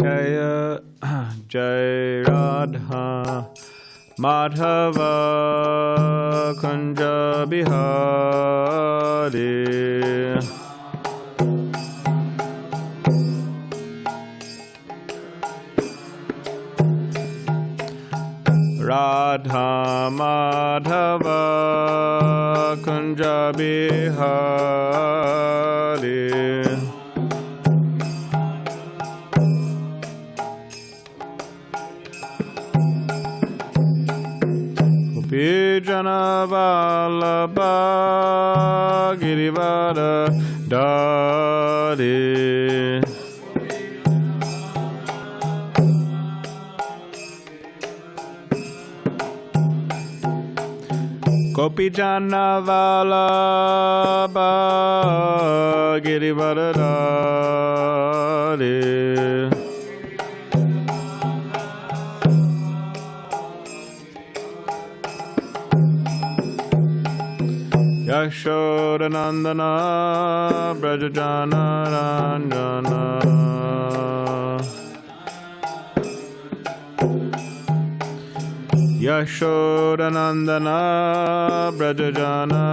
Jaya, Jai Radha, Madhava, Kunja Bihari. Radha, Madhava, Kunja Bihari. Vijana Vallabha Girivara Dhari. Gopijana Vallabha Girivara Dhari. Yashoda Nandana Brajajana Ranjana. Yashoda Nandana Brajajana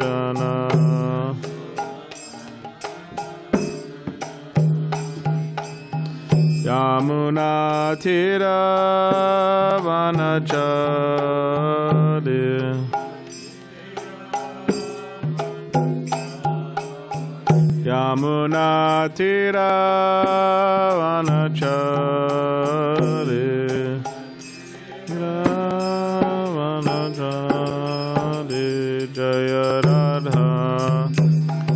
Ranjana. Yamuna Tira Vanachari. Yamuna Tiravanachari, Tiravanachari, Jaya Radha,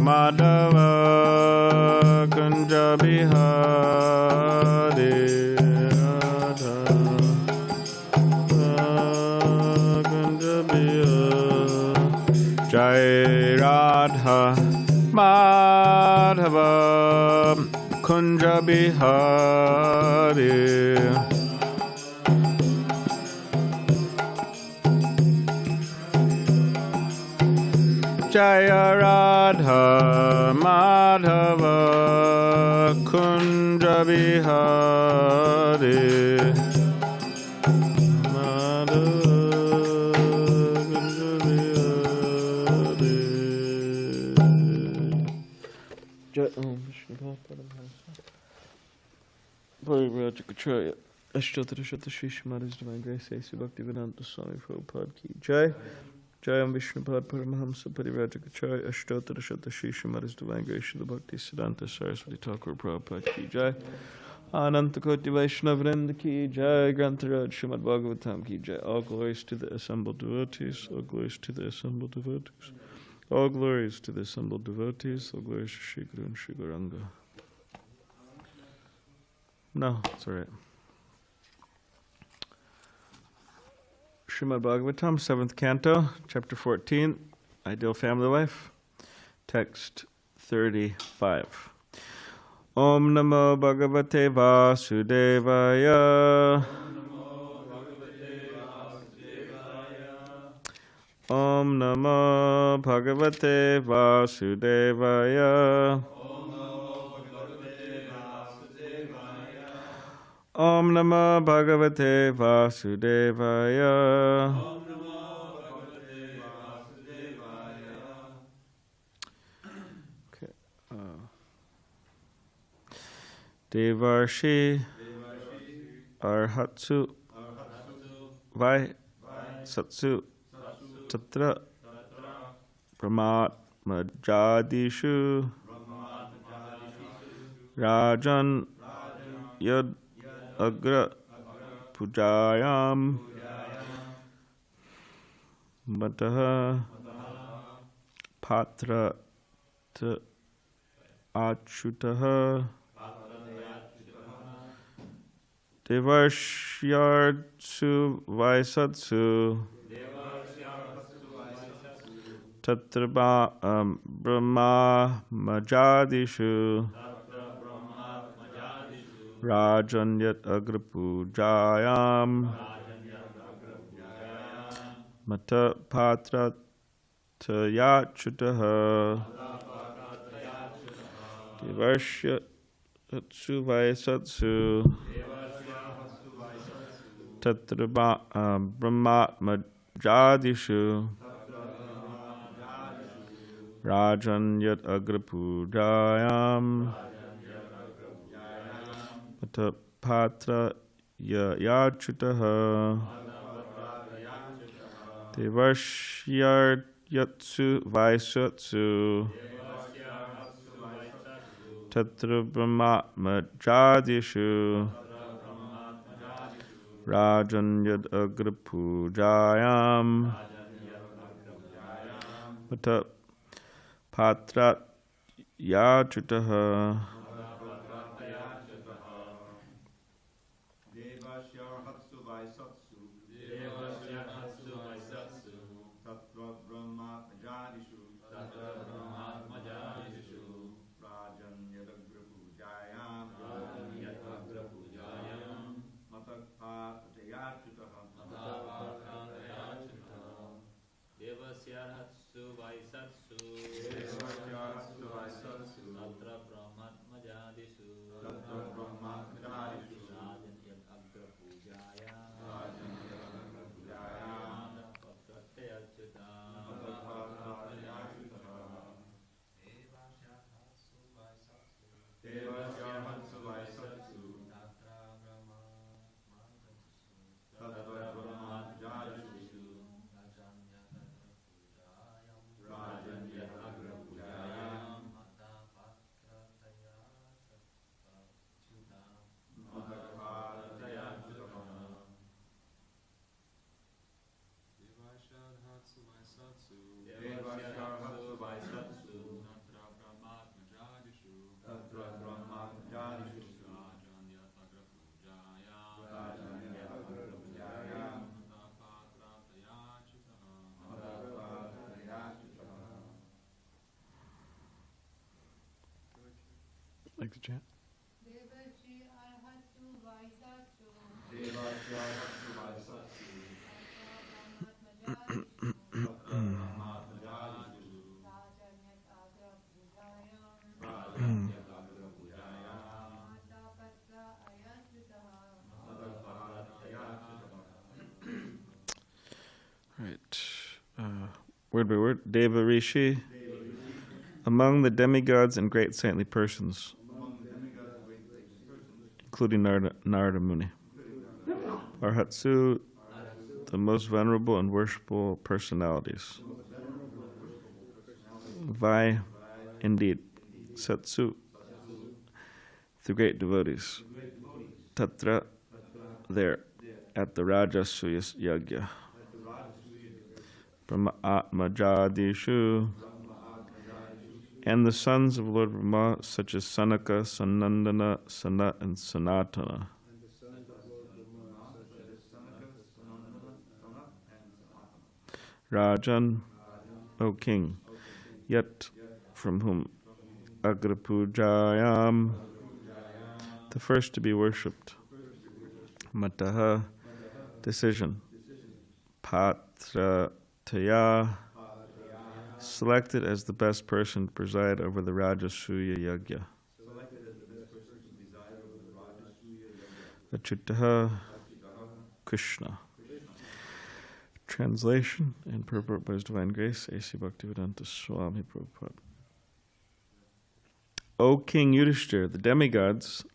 Madhava, Kunja Bihari. Jaya Radha, Madhava Kunja Bihari. Jaya Radha Madhava Kunja Bihari. Ashtotra Shata Shri Shimada's Divine Grace, A.C. Bhaktivedanta Swami Prabhupada Ki Jai. Jai Om Vishnupad Paramahamsa Parivrajacharya. Ashtotra Shata Shri Shimada's Divine Grace, the Bhakti Siddhanta Saraswati Thakur Prabhupada Ki Jai. Anantakoti Vaishnavrinda Ki Jai. Grantaraj Srimad Bhagavatam Ki Jai. All glories to the assembled devotees. All glories to the assembled devotees. All glories to the assembled devotees. All glories to Shri Guru and Shri Gauranga. No, it's all right. Srimad Bhagavatam, 7th Canto, Chapter 14, Ideal Family Life, Text 35. Om Namo Bhagavate Vasudevaya. Om Namo Bhagavate Vasudevaya. Om Namo Bhagavate Vasudevaya. Om Namo Bhagavate Vasudevaya. Okay. Devarshi, Arhatsu, Vai, Satsu, Tatra, Brahmat Majadishu, Rajan, Yad, Agra Pujayam Mataha Patra Achutaha Devarshyartsu Vaisatsu Tatraba Brahma Majadishu Rajanyat Agrapujayam Mata Patra Tayachutaha Devarsya Satsu Vaisatsu Tatra Brahmatma Jadishu Rajan Yat Agrapujayam Patapatra Yachutaha Devashyar Yatsu Vaisatsu Tatra Brahmatma Jadishu Rajan Yad Agrapujayam Pata Patrat Yachutaha to chant. Right. Word by word. Deva Rishi. Among the demigods and great saintly persons, including Narada Muni. Arhatsu, the most venerable and worshipful personalities. Vai, indeed. Satsu, the great devotees. Tatra, there, at the Rajasuya Yajna. Brahma Atma Jadishu, and the sons of Lord Brahmā, such as Sanaka, Sanandana, Sanat, and Sanatana. Rajan, O King, yet from whom Agrapujayam, the first to be worshipped. Mataha, decision. Patrataya, selected as the best person to preside over the Rajasuya Yajna. Achyutaha Kṛṣṇa. Translation and purport by His Divine Grace, A.C. Bhaktivedanta Swami Prabhupada. O King Yudhishthira, the demigods,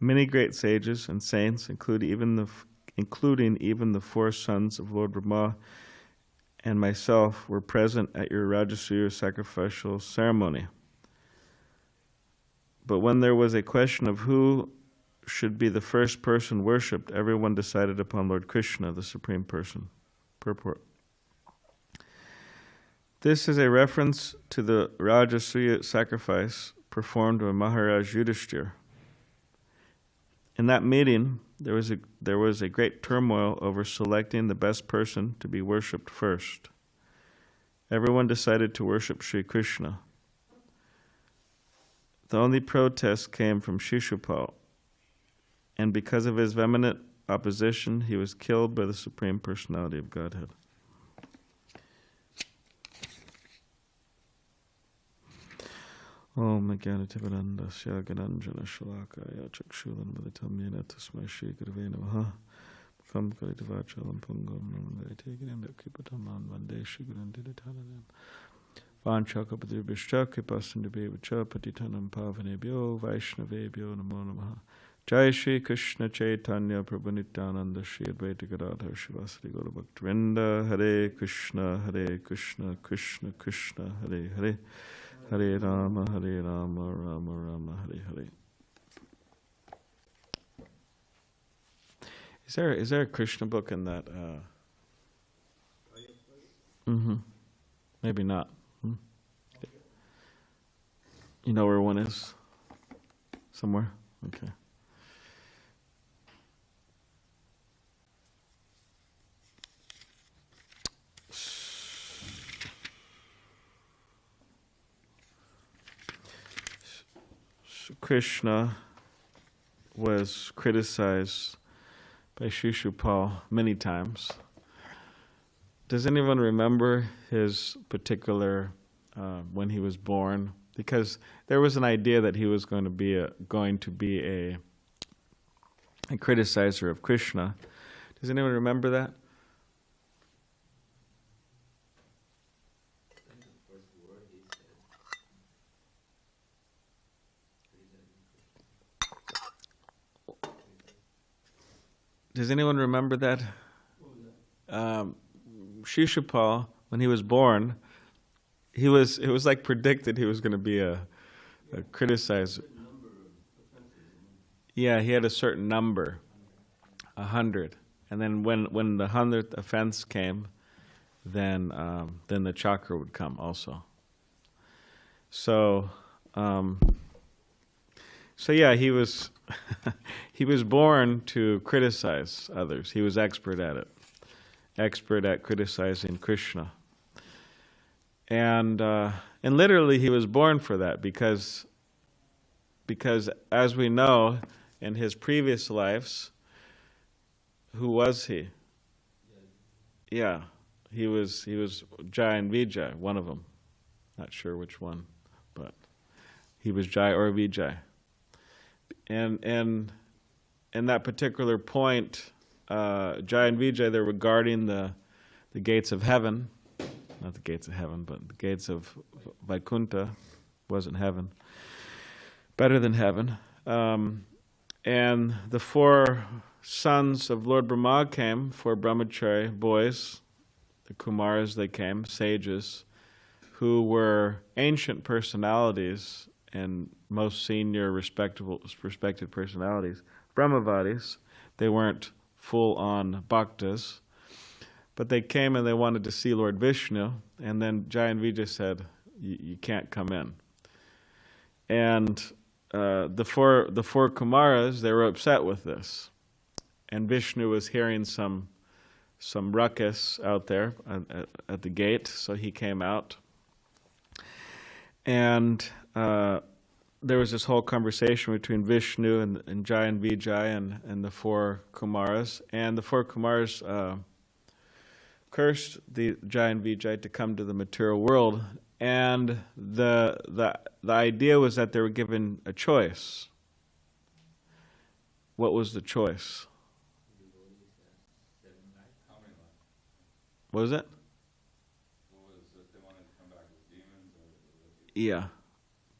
many great sages and saints, including even the four sons of Lord Brahmā, and myself were present at your Rajasuya sacrificial ceremony. But when there was a question of who should be the first person worshipped, everyone decided upon Lord Krishna, the Supreme Person. Purport. This is a reference to the Rajasuya sacrifice performed by Maharaj Yudhishthira. In that meeting, there was a great turmoil over selecting the best person to be worshipped first. Everyone decided to worship Sri Krishna. The only protest came from Shishupala, and because of his vehement opposition, he was killed by the Supreme Personality of Godhead. Om Jnanativananda Sya Gananjana Shalakaya Chakshulam Militam Yena Tasmai Shri Gurave Namaha Kam Kalidvachalam Pungam Namandayataginam Dapkipataman Vande Shri Gurandiditalanam Vanchakapadribhishcha Kipasandabhevacha Patitanam Pavanebhyo Vaishnavebhyo Namo Namaha Jai Shri Krishna Chaitanya Prabhu Nityananda Shri Advaita Gadadhar Shivasri Gaura Bhaktivinoda Hare Krishna Hare Krishna Krishna Krishna Hare Hare Hare Rama Hare Rama Rama Rama Hare Hare. Is there a Krishna book in that? Maybe not. Hmm? You know where one is? Somewhere? Okay. Krishna was criticized by Shishupala many times. Does anyone remember his particular when he was born? Because there was an idea that he was going to be a criticizer of Krishna. Does anyone remember that? Does anyone remember that? Shishupala, when he was born, it was like predicted he was going to be a criticizer. Yeah, he had a certain number, 100, and then when the 100th offense came, then the chakra would come also. So, yeah, he was. He was born to criticize others. He was expert at it, expert at criticizing Krishna. And literally he was born for that because as we know, in his previous lives, who was he? Yeah, he was Jaya and Vijaya, one of them. Not sure which one, but he was Jaya or Vijaya. And in that particular point, Jaya and Vijaya, they're regarding the gates of heaven. Not the gates of heaven, but the gates of Vaikuntha. Wasn't heaven. Better than heaven. And the four sons of Lord Brahmā came, four brahmachari boys, the Kumaras they came, sages, who were ancient personalities and most senior, respected personalities, Brahmavadis. They weren't full-on bhaktas, but they came and they wanted to see Lord Vishnu, and then Jaya and Vijaya said, you can't come in. And the four Kumaras, they were upset with this. And Vishnu was hearing some ruckus out there at the gate, so he came out. And there was this whole conversation between Vishnu and Jaya and Vijaya and the four Kumaras. And the four Kumaras cursed the Jaya and Vijaya to come to the material world. And the idea was that they were given a choice. What was the choice? What was it? Yeah.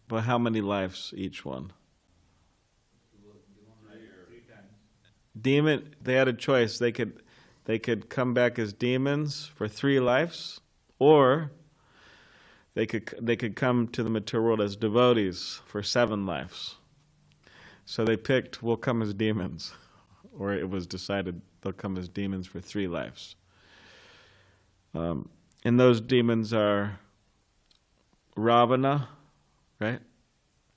But how many lives each one? Demon. They had a choice. They could come back as demons for 3 lives, or they could come to the material world as devotees for 7 lives. So they picked, we'll come as demons, or it was decided they'll come as demons for 3 lives. And those demons are Ravana, right?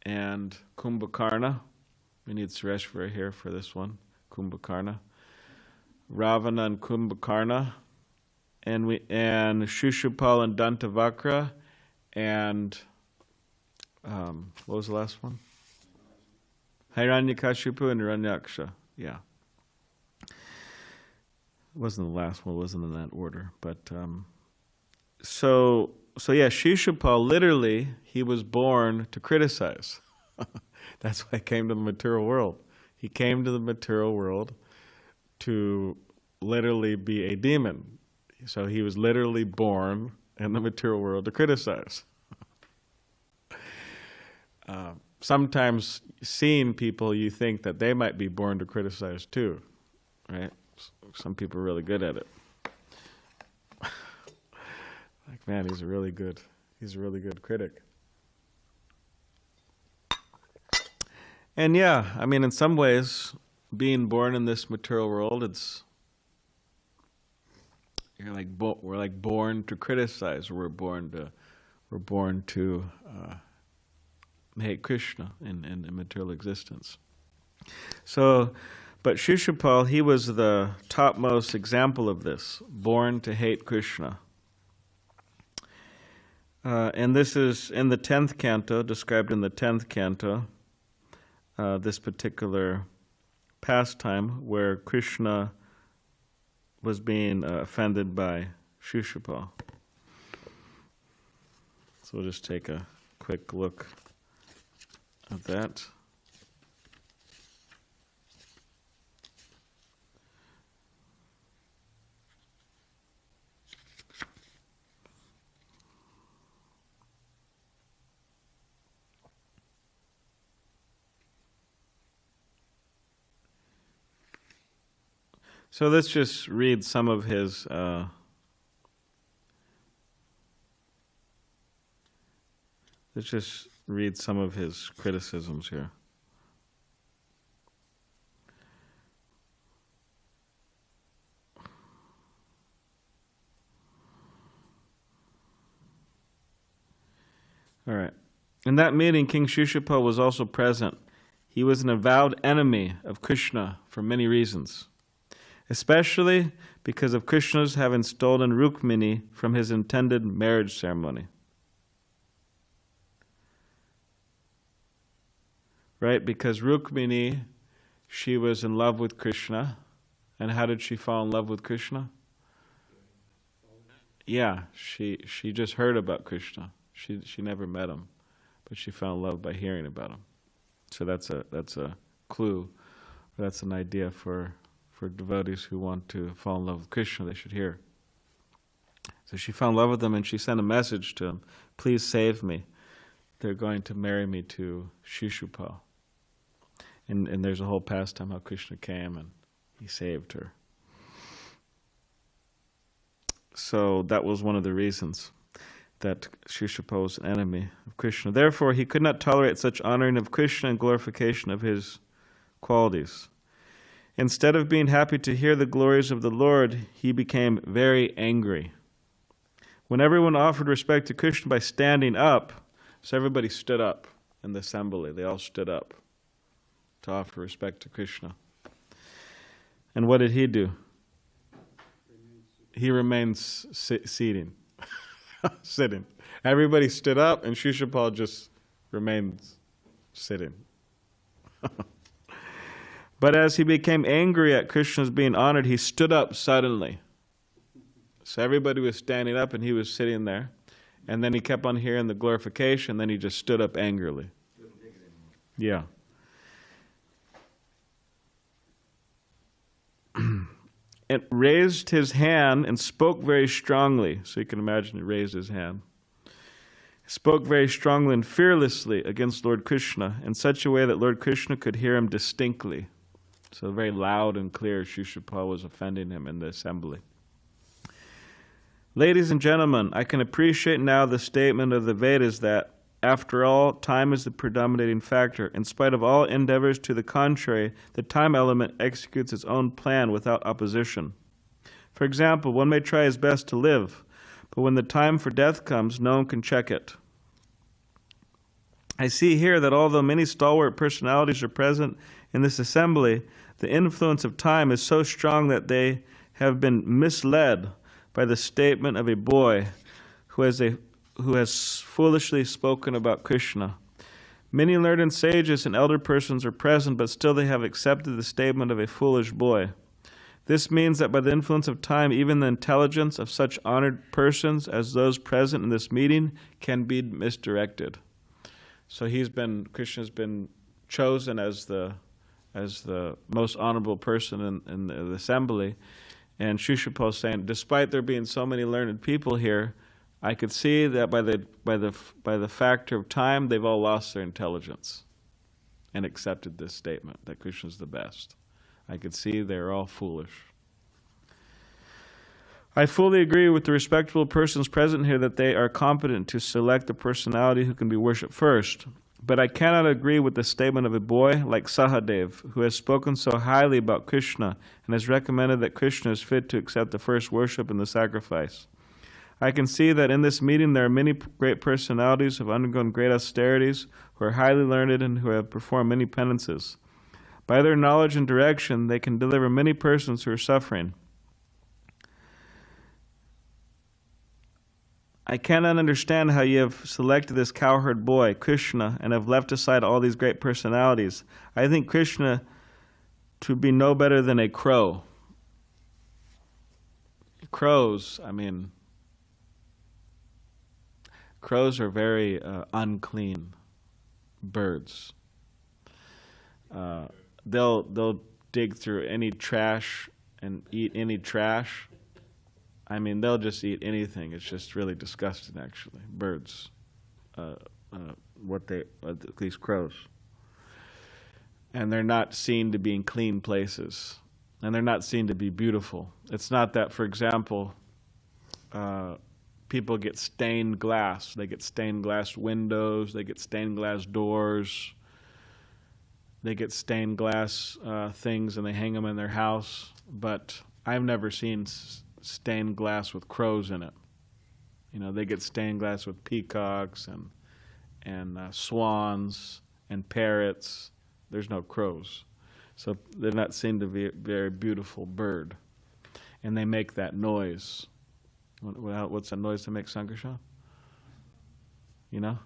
And Kumbhakarna. We need Sureshvara here for this one. Kumbhakarna. Ravana and Kumbhakarna. And Shishupala and Dantavakra. And what was the last one? Hiranyakashipu and Hiranyaksha. Yeah. It wasn't the last one, it wasn't in that order. But so So yeah, Shishupala, literally, he was born to criticize. That's why he came to the material world. He came to the material world to literally be a demon. So he was literally born in the material world to criticize. Sometimes seeing people, you think that they might be born to criticize too, right? Some people are really good at it. Like, man, he's a really good critic. And yeah, I mean, in some ways, being born in this material world, it's, you're like, we're like born to criticize, or we're born to hate Krishna in material existence. So, but Shishupala, he was the topmost example of this, born to hate Krishna. And this is in the 10th canto, described in the 10th canto, this particular pastime where Krishna was being offended by Shishupala. So we'll just take a quick look at that. So let's just read some of his criticisms here. All right. In that meeting, King Shishupala was also present. He was an avowed enemy of Krishna for many reasons, especially because of Krishna's having stolen Rukmini from his intended marriage ceremony. Right? Because Rukmini, she was in love with Krishna. And how did she fall in love with Krishna? Yeah, she just heard about Krishna. She never met him, but she fell in love by hearing about him. So that's a clue. That's an idea for devotees who want to fall in love with Krishna, they should hear. So she fell in love with him and she sent a message to him, please save me. They're going to marry me to Shishupala. And there's a whole pastime how Krishna came and he saved her. So that was one of the reasons that Shishupala was an enemy of Krishna. Therefore, he could not tolerate such honoring of Krishna and glorification of his qualities. Instead of being happy to hear the glories of the Lord, he became very angry. When everyone offered respect to Krishna by standing up, so everybody stood up in the assembly. They all stood up to offer respect to Krishna. And what did he do? He remains sitting. Everybody stood up, and Shishupala just remains sitting. But as he became angry at Krishna's being honored, he stood up suddenly. So everybody was standing up and he was sitting there. And then he kept on hearing the glorification, then he just stood up angrily. Yeah. It raised his hand and spoke very strongly. So you can imagine he raised his hand. Spoke very strongly and fearlessly against Lord Krishna in such a way that Lord Krishna could hear him distinctly. So very loud and clear, Shishupala was offending him in the assembly. Ladies and gentlemen, I can appreciate now the statement of the Vedas that, after all, time is the predominating factor. In spite of all endeavors to the contrary, the time element executes its own plan without opposition. For example, one may try his best to live, but when the time for death comes, no one can check it. I see here that although many stalwart personalities are present in this assembly, the influence of time is so strong that they have been misled by the statement of a boy who has foolishly spoken about Krishna. Many learned sages and elder persons are present, but still they have accepted the statement of a foolish boy. This means that by the influence of time, even the intelligence of such honored persons as those present in this meeting can be misdirected. So Krishna's been chosen as the most honorable person in the assembly. And Shishupala is saying, despite there being so many learned people here, I could see that by the factor of time, they've all lost their intelligence and accepted this statement that Krishna's the best. I could see they're all foolish. I fully agree with the respectable persons present here that they are competent to select the personality who can be worshipped first. But I cannot agree with the statement of a boy like Sahadev, who has spoken so highly about Krishna and has recommended that Krishna is fit to accept the first worship and the sacrifice. I can see that in this meeting there are many great personalities who have undergone great austerities, who are highly learned and who have performed many penances. By their knowledge and direction, they can deliver many persons who are suffering. I cannot understand how you have selected this cowherd boy, Krishna, and have left aside all these great personalities. I think Krishna to be no better than a crow. Crows are very unclean birds. They'll dig through any trash and eat any trash. They'll just eat anything. It's just really disgusting, actually. Birds, these crows, and they're not seen to be in clean places, and they're not seen to be beautiful. It's not that, for example, people get stained glass. They get stained glass windows. They get stained glass doors. They get stained glass things, and they hang them in their house. But I've never seen stained glass with crows in it. They get stained glass with peacocks and swans and parrots. There's no crows. So they're not seen to be a very beautiful bird. And they make that noise. What's the noise to make, Sankarsha? You know?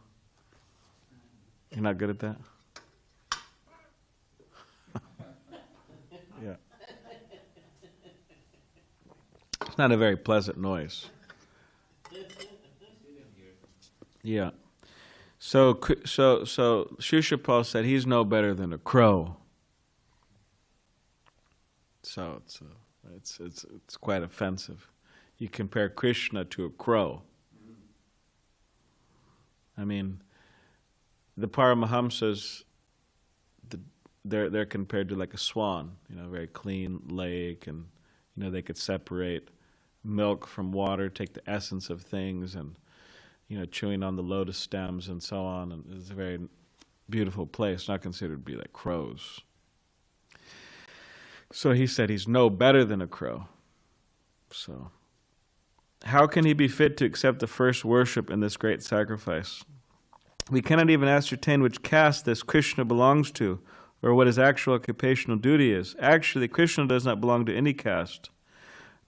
You're not good at that? Yeah. It's not a very pleasant noise. Yeah. So Shishupala said he's no better than a crow. So it's quite offensive. You compare Krishna to a crow. The Paramahamsas, they're compared to like a swan. Very clean lake, and they could separate milk from water, take the essence of things, and chewing on the lotus stems and so on. And it's a very beautiful place, not considered to be like crows. So he said he's no better than a crow. So, how can he be fit to accept the first worship in this great sacrifice? We cannot even ascertain which caste this Krishna belongs to, or what his actual occupational duty is. Actually, Krishna does not belong to any caste,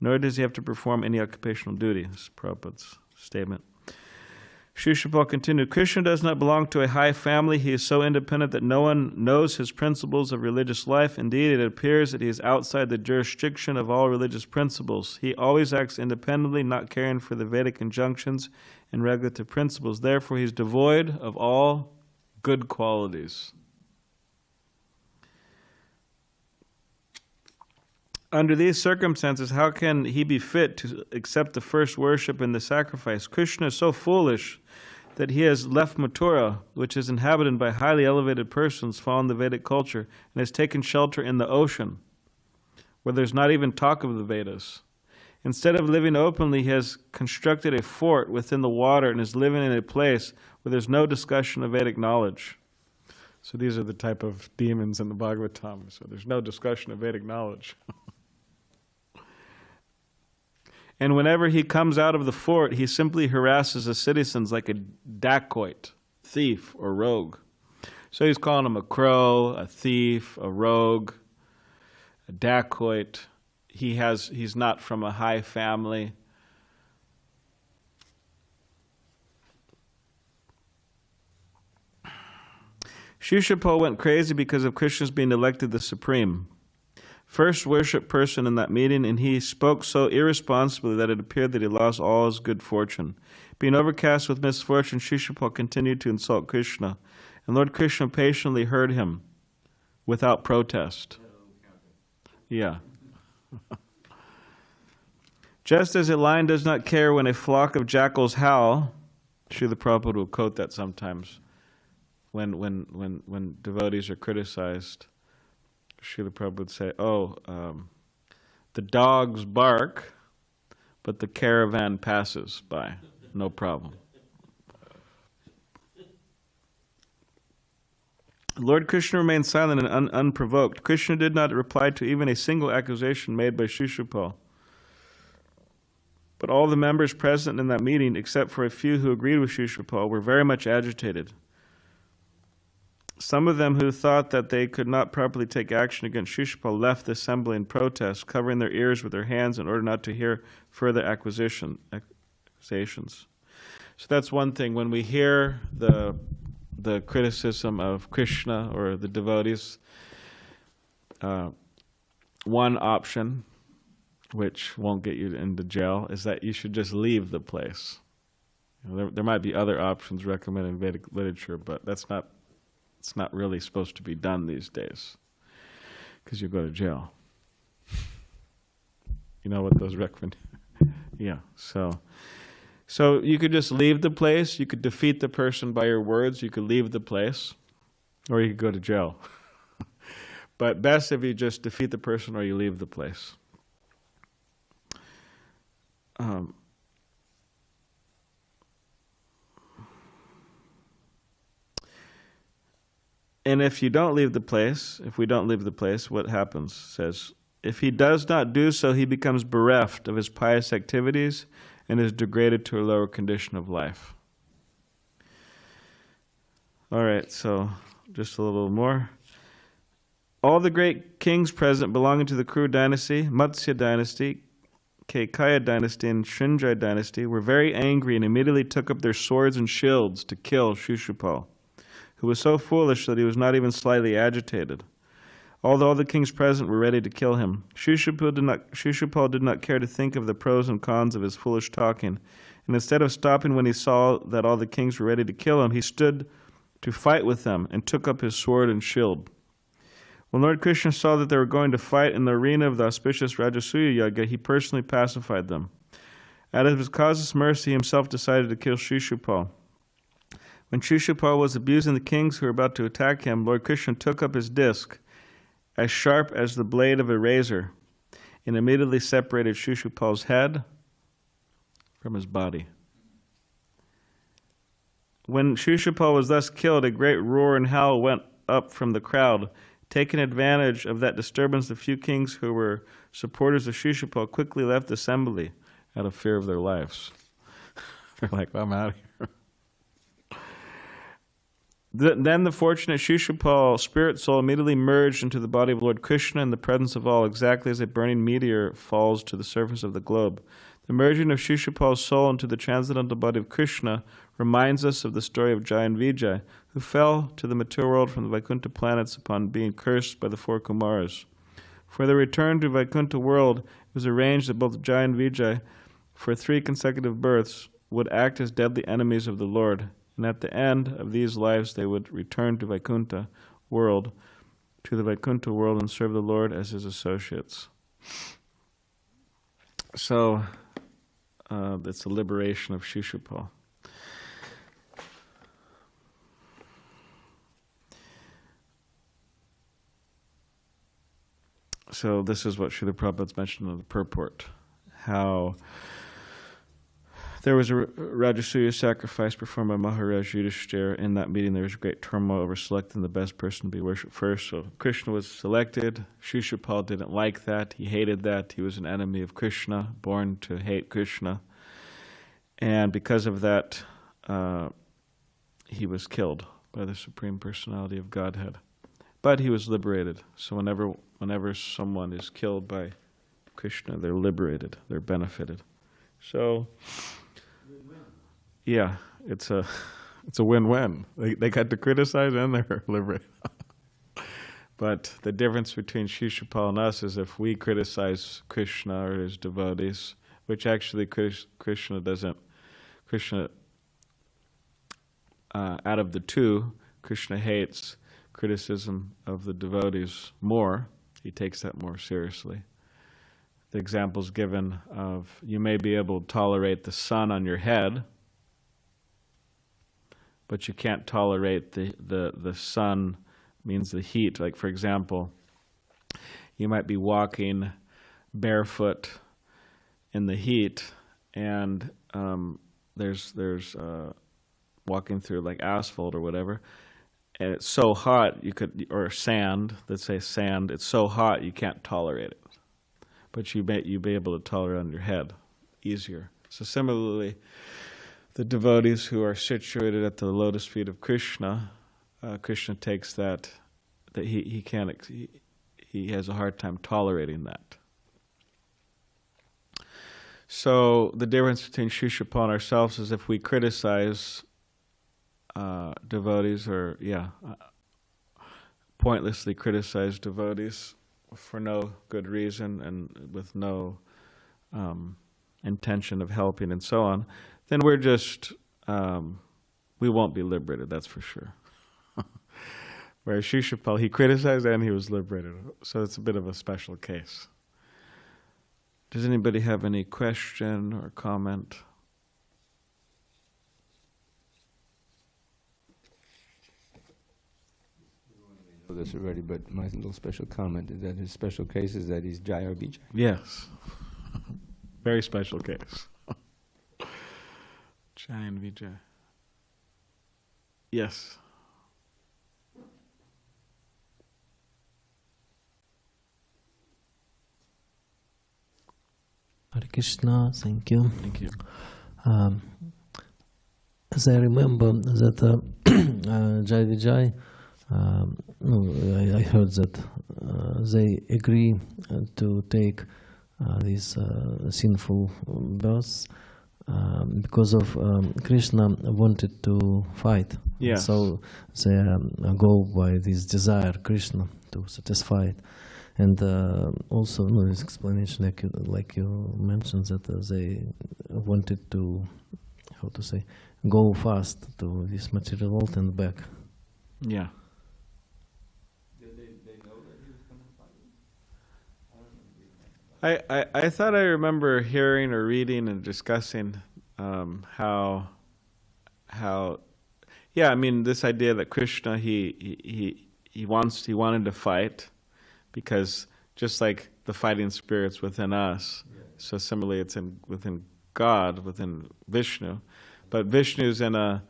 nor does he have to perform any occupational duty. This is Prabhupada's statement. Shishupala continued, Krishna does not belong to a high family. He is so independent that no one knows his principles of religious life. Indeed, it appears that he is outside the jurisdiction of all religious principles. He always acts independently, not caring for the Vedic injunctions and regulative principles. Therefore, he is devoid of all good qualities. Under these circumstances, how can he be fit to accept the first worship and the sacrifice? Krishna is so foolish that he has left Mathura, which is inhabited by highly elevated persons following the Vedic culture, and has taken shelter in the ocean, where there's not even talk of the Vedas. Instead of living openly, he has constructed a fort within the water and is living in a place where there's no discussion of Vedic knowledge. So these are the type of demons in the Bhagavatam. So there's no discussion of Vedic knowledge. And whenever he comes out of the fort, he simply harasses the citizens like a dacoit, thief, or rogue. So he's calling him a crow, a thief, a rogue, a dacoit. He's not from a high family. Shishupala went crazy because of Krishna's being elected the supreme. first worship person in that meeting, and he spoke so irresponsibly that it appeared that he lost all his good fortune. Being overcast with misfortune, Shishupala continued to insult Krishna, and Lord Krishna patiently heard him without protest. Yeah. Just as a lion does not care when a flock of jackals howl, Srila Prabhupada will quote that sometimes when devotees are criticized. Srila Prabhupada would say, the dogs bark, but the caravan passes by. No problem. Lord Krishna remained silent and unprovoked. Krishna did not reply to even a single accusation made by Shishupala. But all the members present in that meeting, except for a few who agreed with Shishupala, were very much agitated. Some of them who thought that they could not properly take action against Shishupala left the assembly in protest, covering their ears with their hands in order not to hear further accusations. So that's one thing. When we hear the criticism of Krishna or the devotees, one option, which won't get you into jail, is that you should just leave the place. You know, there might be other options recommended in Vedic literature, but that's not. It's not really supposed to be done these days, because you go to jail. You know what those recommend? Yeah. So you could just leave the place. You could defeat the person by your words. You could leave the place, or you could go to jail. But best if you just defeat the person or you leave the place. And if you don't leave the place, if we don't leave the place, what happens? It says, if he does not do so, he becomes bereft of his pious activities and is degraded to a lower condition of life. All right, so just a little more. All the great kings present belonging to the Kuru dynasty, Matsya dynasty, Kekaya dynasty, and Shrinjai dynasty were very angry and immediately took up their swords and shields to kill Shishupala, who was so foolish that he was not even slightly agitated. Although all the kings present were ready to kill him, Shishupala did not care to think of the pros and cons of his foolish talking, and instead of stopping when he saw that all the kings were ready to kill him, he stood to fight with them and took up his sword and shield. When Lord Krishna saw that they were going to fight in the arena of the auspicious Rajasuya Yajna, he personally pacified them. Out of his causeless mercy, he himself decided to kill Shishupala. When Shishupala was abusing the kings who were about to attack him, Lord Krishna took up his disc, as sharp as the blade of a razor, and immediately separated Shishupala's head from his body. When Shishupala was thus killed, a great roar and howl went up from the crowd. Taking advantage of that disturbance, the few kings who were supporters of Shishupala quickly left the assembly out of fear of their lives. They're like, well, I'm out of here. Then the fortunate Shishupala spirit soul immediately merged into the body of Lord Krishna in the presence of all, exactly as a burning meteor falls to the surface of the globe. The merging of Shishupala's soul into the transcendental body of Krishna reminds us of the story of Jaya and Vijaya, who fell to the material world from the Vaikuntha planets upon being cursed by the four Kumaras. For their return to Vaikuntha world, it was arranged that both Jaya and Vijaya, for 3 consecutive births, would act as deadly enemies of the Lord. And at the end of these lives, they would return to the Vaikuntha world, and serve the Lord as his associates. So that's the liberation of Shishupala. So this is what Srila Prabhupada's mentioned in the purport, how there was a Rajasuya sacrifice performed by Maharaj Yudhishthira. In that meeting, there was great turmoil over selecting the best person to be worshipped first. So Krishna was selected. Shishupala didn't like that. He hated that. He was an enemy of Krishna, born to hate Krishna. And because of that, he was killed by the Supreme Personality of Godhead. But he was liberated. So whenever someone is killed by Krishna, they're liberated. They're benefited. So yeah, it's a win-win. They got to criticize and they're liberated. But the difference between Shishupala and us is if we criticize Krishna or his devotees, which actually Krishna doesn't, out of the two, Krishna hates criticism of the devotees more. He takes that more seriously. The examples given of you may be able to tolerate the sun on your head, but you can't tolerate the sun, means the heat. Like, for example, you might be walking barefoot in the heat, and there's walking through like asphalt or whatever, and it's so hot you could, or sand, let's say sand, it's so hot you can't tolerate it. But you'd be able to tolerate on your head easier. So similarly, the devotees who are situated at the lotus feet of Krishna, Krishna takes that he has a hard time tolerating that. So the difference between Shishupala and ourselves is if we criticize devotees, or pointlessly criticize devotees for no good reason and with no intention of helping and so on, then we're just, we won't be liberated, that's for sure. Whereas Shishupala, he criticized and he was liberated. So it's a bit of a special case. Does anybody have any question or comment? This already, but my little special comment is that his special case is that he's Jaya or Vijaya. Yes. Very special case. Jaya and Vijaya. Yes. Hare Krishna, thank you. Thank you. As I remember that Jaya Vijaya, I heard that they agree to take these sinful births because of Krishna wanted to fight. Yes. So they go by this desire, Krishna, to satisfy it. And also, no, this explanation, like you mentioned, that they wanted to, how to say, go fast to this material world and back. Yeah. I thought I remember hearing or reading and discussing how I mean, this idea that Krishna he wanted to fight, because just like the fighting spirit's within us, yeah. So similarly it's within God, within Vishnu, but Vishnu's in a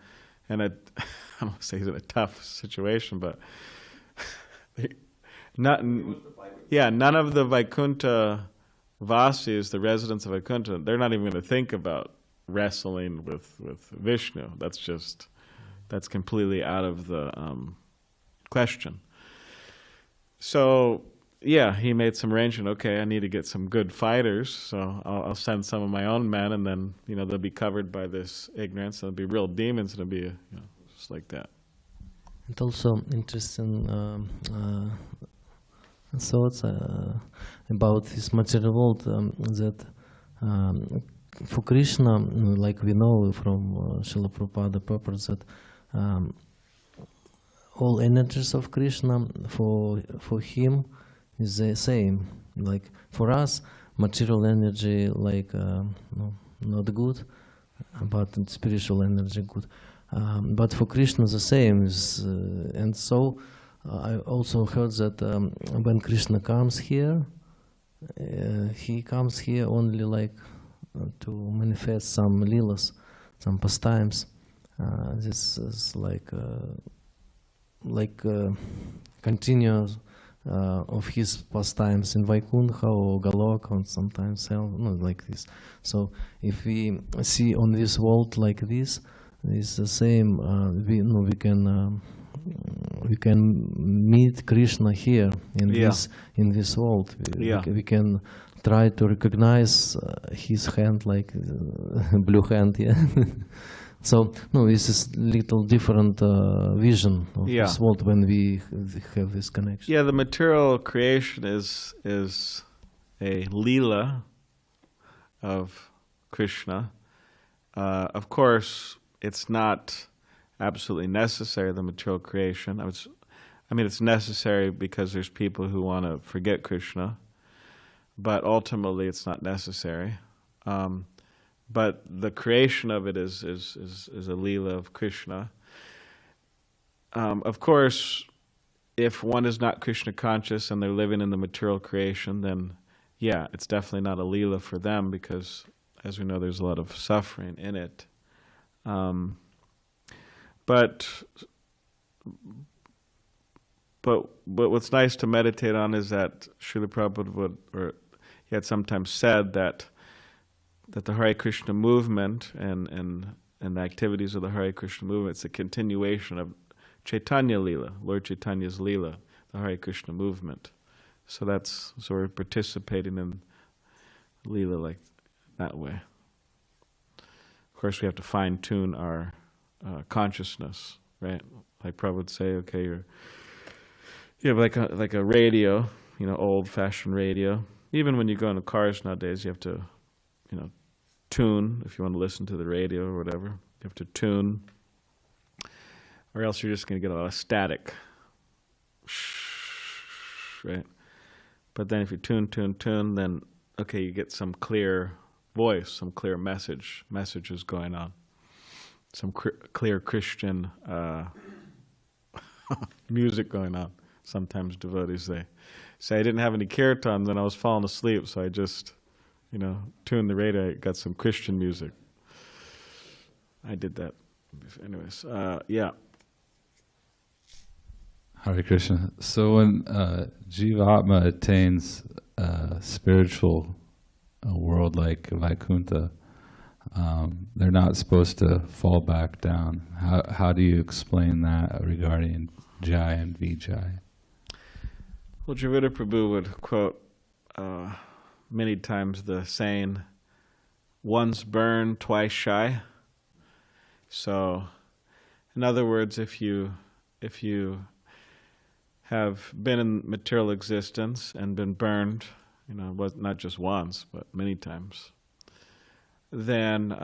I don't want to say he's in a tough situation, but none of the Vaikuntha Vasis, the residents of Vaikuntha, they're not even going to think about wrestling with Vishnu. That's completely out of the question. So, yeah, he made some arrangement. Okay, I need to get some good fighters, so I'll send some of my own men, and then, you know, they'll be covered by this ignorance, and they'll be real demons, and it'll be, you know, just like that. It's also interesting thoughts about this material world, that for Krishna, like we know from Srila Prabhupada purpose, that all energies of Krishna for him is the same. Like for us, material energy, like no, not good, but spiritual energy good. But for Krishna, the same is, and so. I also heard that when Krishna comes here, he comes here only like to manifest some leelas, some pastimes. This is like continuous of his pastimes in Vaikuntha or Goloka, and sometimes hell, not like this. So if we see on this world like this, it's the same. We can meet Krishna here in this world. We can try to recognize his hand, like blue hand, yeah. So no, this is little different vision of this world when we have this connection. Yeah, the material creation is a leela of Krishna. Of course, it's not absolutely necessary, the material creation. I mean, it's necessary because there's people who want to forget Krishna, but ultimately it's not necessary. But the creation of it is a leela of Krishna. Of course, if one is not Krishna conscious and they're living in the material creation, then yeah, it's definitely not a leela for them because, as we know, there's a lot of suffering in it. But what's nice to meditate on is that Srila Prabhupada he had sometimes said that the Hare Krishna movement and the activities of the Hare Krishna movement, it's a continuation of Chaitanya Leela, Lord Chaitanya's Leela, the Hare Krishna movement. So that's sort of participating in Leela like that way. Of course, we have to fine-tune our consciousness, right? Like Prabhupada would say, okay, you have like a radio, old-fashioned radio. Even when you go into cars nowadays, you have to, tune, if you want to listen to the radio or whatever, you have to tune, or else you're just going to get a lot of static, right? But then if you tune, then, okay, you get some clear voice, some clear message is going on, some clear Christian music going on. Sometimes devotees, they say, I didn't have any kirtans and I was falling asleep, so I just, tuned the radio, I got some Christian music. I did that. Anyways, yeah. Hare Krishna. So when Jiva Atma attains spiritual world like Vaikuntha, they're not supposed to fall back down. How do you explain that regarding Jaya and Vijaya? Well, Dravida Prabhu would quote many times the saying, once burned, twice shy. So, in other words, if you have been in material existence and been burned, not just once, but many times, then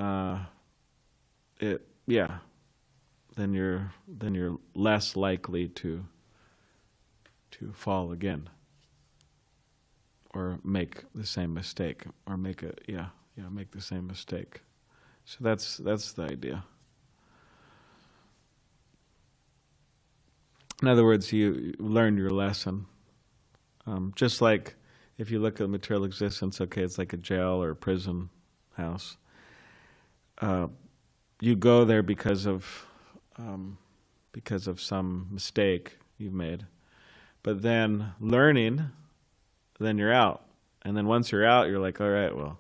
you're less likely to fall again, or make the same mistake, or make the same mistake. So that's the idea. In other words, you learn your lesson. Just like if you look at material existence, okay, it's like a jail or a prison house. You go there because of some mistake you've made, but then learning, then you're out, and then once you're out, you're like, all right, well,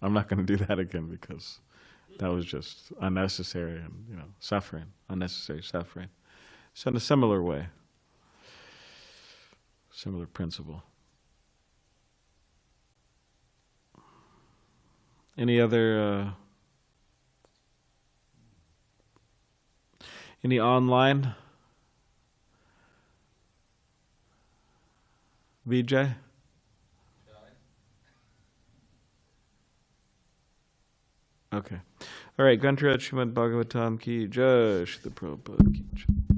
I'm not going to do that again because that was just unnecessary and suffering, unnecessary suffering. So in a similar way, similar principle. Any other? Any online? Vijay? Okay. All right. Gantraj Srimad Bhagavatam ki jai, Srila Prabhupada ki jai.